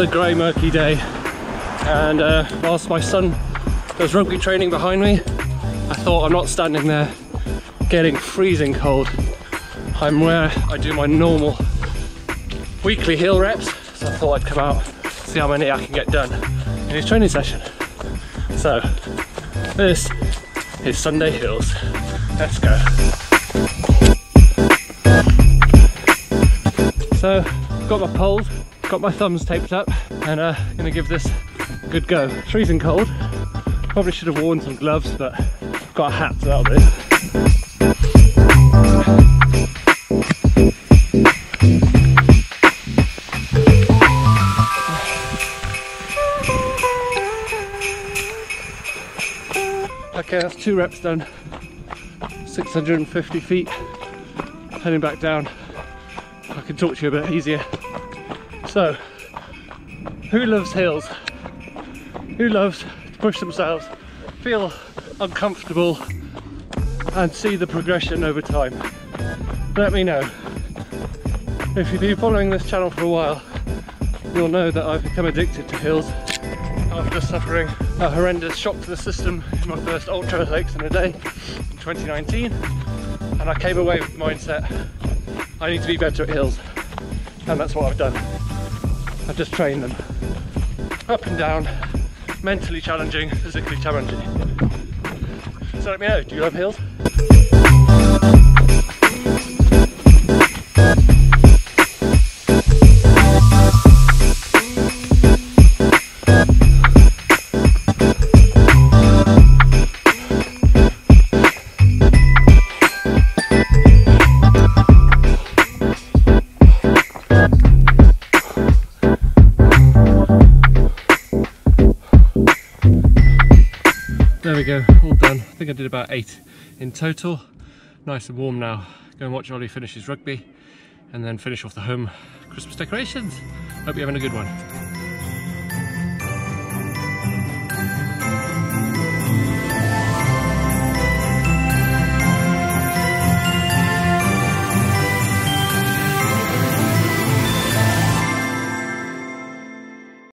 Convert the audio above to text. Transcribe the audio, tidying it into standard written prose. another grey, murky day, and whilst my son does rugby training behind me, I thought I'm not standing there getting freezing cold. I'm where I do my normal weekly hill reps, so I thought I'd come out, see how many I can get done in his training session. So this is Sunday Hills. Let's go. So got my poles, got my thumbs taped up, and gonna give this a good go. It's freezing cold. Probably should have worn some gloves, but I've got a hat, so that'll do. Okay, that's 2 reps done. 650 feet. Heading back down. I can talk to you a bit easier. So, who loves hills? Who loves to push themselves, feel uncomfortable, and see the progression over time? Let me know. If you've been following this channel for a while, you'll know that I've become addicted to hills after suffering a horrendous shock to the system in my first ultra lakes in a day in 2019, and I came away with the mindset, I need to be better at hills, and that's what I've done. I've just trained them up and down, mentally challenging, physically challenging. So let me know, do you love hills? There we go, all done. I think I did about 8 in total. Nice and warm now. Go and watch Ollie finish his rugby and then finish off the home Christmas decorations. Hope you're having a good one.